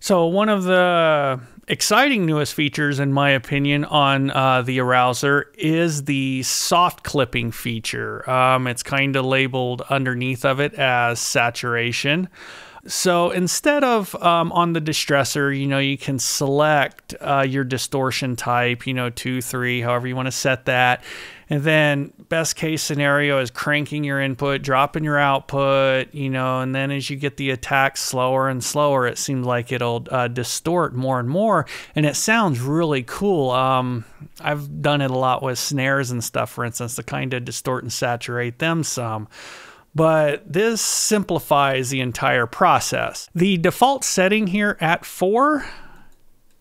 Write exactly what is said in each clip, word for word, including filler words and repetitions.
So one of the exciting newest features, in my opinion, on uh, the Arousor is the soft clipping feature. Um, it's kind of labeled underneath of it as saturation. So instead of um, on the Distressor, you know, you can select uh, your distortion type, you know, two, three, however you want to set that. And then best case scenario is cranking your input, dropping your output, you know, and then as you get the attack slower and slower, it seems like it'll uh, distort more and more. And it sounds really cool. Um, I've done it a lot with snares and stuff, for instance, to kind of distort and saturate them some. But this simplifies the entire process. The default setting here at four,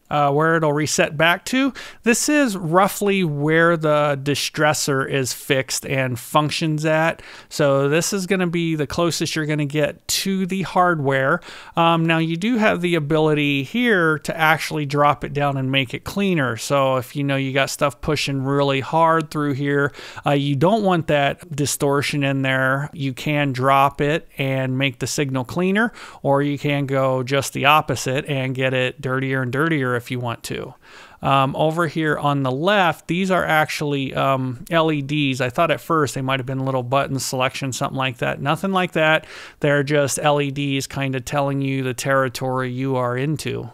uh, where it'll reset back to, this is roughly where the Distressor is fixed and functions at. So this is gonna be the closest you're gonna get to the hardware. Um, now you do have the ability here to actually drop it down and make it cleaner. So if you know you got stuff pushing really hard through here, uh, you don't want that distortion in there, you can drop it and make the signal cleaner, or you can go just the opposite and get it dirtier and dirtier if you want to. Um, over here on the left, these are actually um, L E Ds. I thought at first they might have been little button selection, something like that. Nothing like that. They're just L E Ds kind of telling you the territory you are into.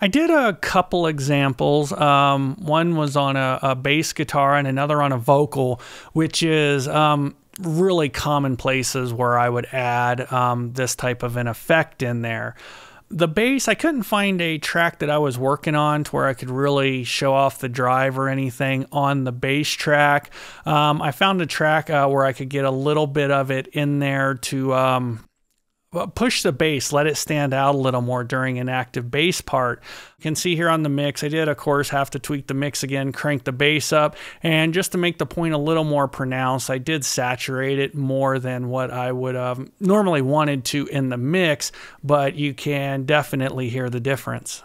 I did a couple examples. Um, one was on a, a bass guitar and another on a vocal, which is um, really common places where I would add um, this type of an effect in there. The bass, I couldn't find a track that I was working on to where I could really show off the drive or anything on the bass track. Um, I found a track uh, where I could get a little bit of it in there to um, push the bass, let it stand out a little more during an active bass part. You can see here on the mix, I did, of course, have to tweak the mix again, crank the bass up, and just to make the point a little more pronounced, I did saturate it more than what I would have normally wanted to in the mix, but you can definitely hear the difference.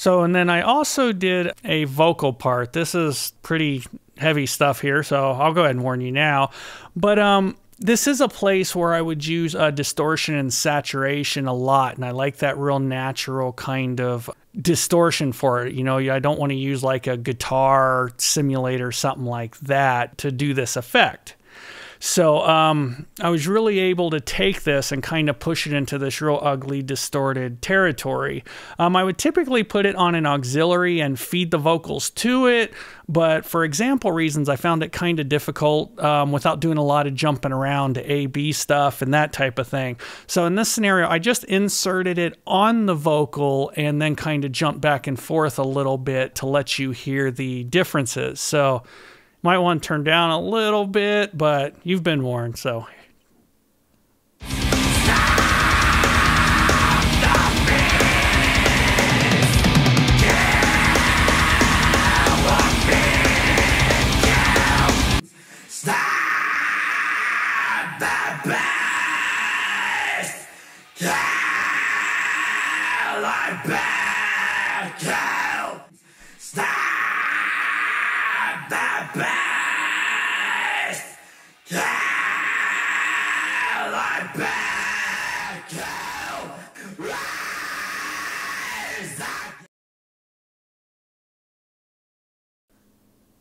So, and then I also did a vocal part. This is pretty heavy stuff here, so I'll go ahead and warn you now. But um, this is a place where I would use uh, distortion and saturation a lot, and I like that real natural kind of distortion for it. You know, I don't want to use like a guitar simulator or something like that to do this effect. So um, I was really able to take this and kind of push it into this real ugly, distorted territory. Um, I would typically put it on an auxiliary and feed the vocals to it, but for example reasons, I found it kind of difficult um, without doing a lot of jumping around to A B stuff and that type of thing. So in this scenario, I just inserted it on the vocal and then kind of jumped back and forth a little bit to let you hear the differences. So might want to turn down a little bit, but you've been warned, so.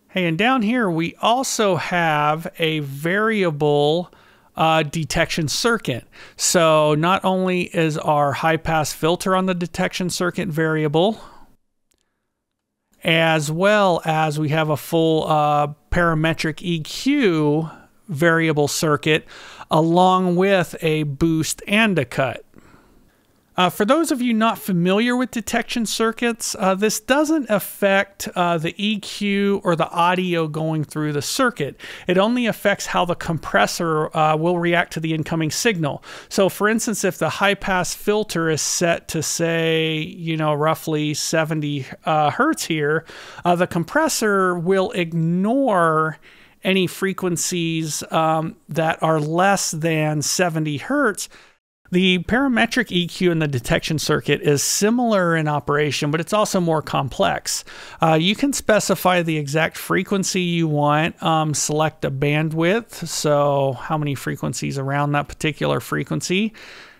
Hey, and down here we also have a variable uh, detection circuit. So not only is our high pass filter on the detection circuit variable, as well as we have a full uh, parametric E Q variable circuit along with a boost and a cut. Uh, for those of you not familiar with detection circuits, uh, this doesn't affect uh, the E Q or the audio going through the circuit. It only affects how the compressor uh, will react to the incoming signal. So for instance, if the high pass filter is set to say, you know, roughly seventy uh, hertz here, uh, the compressor will ignore any frequencies um, that are less than seventy hertz. The parametric E Q in the detection circuit is similar in operation, but it's also more complex. Uh, you can specify the exact frequency you want, um, select a bandwidth, so how many frequencies around that particular frequency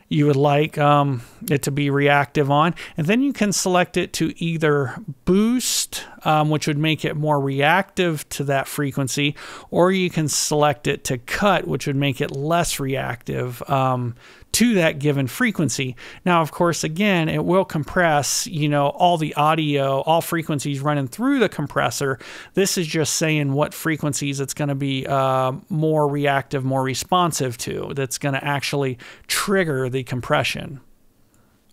you would like um, it to be reactive on. And then you can select it to either boost, um, which would make it more reactive to that frequency, or you can select it to cut, which would make it less reactive um, to that given frequency. Now, of course, again, it will compress, you know, all the audio, all frequencies running through the compressor. This is just saying what frequencies it's going to be uh, more reactive, more responsive to, that's going to actually trigger the compression.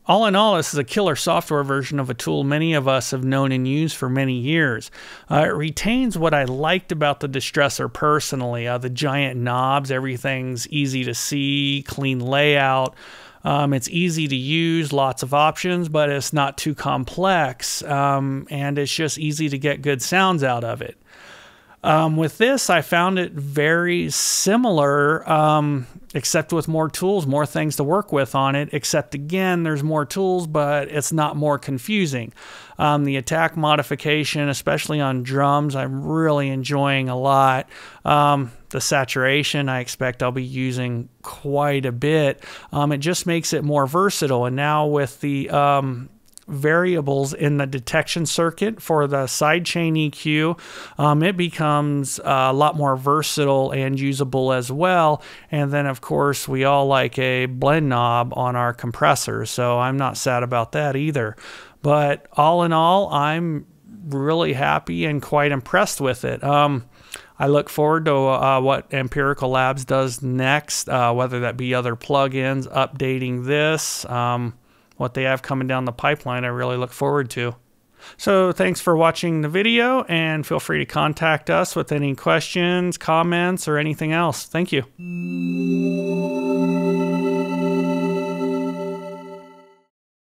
All in all, this is a killer software version of a tool many of us have known and used for many years. Uh, it retains what I liked about the Distressor personally, uh, the giant knobs, everything's easy to see, clean layout. Um, it's easy to use, lots of options, but it's not too complex, um, and it's just easy to get good sounds out of it. Um, with this, I found it very similar, um, except with more tools, more things to work with on it, except again, there's more tools, but it's not more confusing. Um, the attack modification, especially on drums, I'm really enjoying a lot. Um, the saturation, I expect I'll be using quite a bit. Um, it just makes it more versatile. And now with the um, variables in the detection circuit for the sidechain E Q, um, it becomes a lot more versatile and usable as well. And then of course we all like a blend knob on our compressor, so I'm not sad about that either. But all in all, I'm really happy and quite impressed with it. Um, I look forward to uh, what Empirical Labs does next, uh, whether that be other plugins, updating this, um, what they have coming down the pipeline. I really look forward to. So thanks for watching the video, and feel free to contact us with any questions, comments, or anything else. Thank you.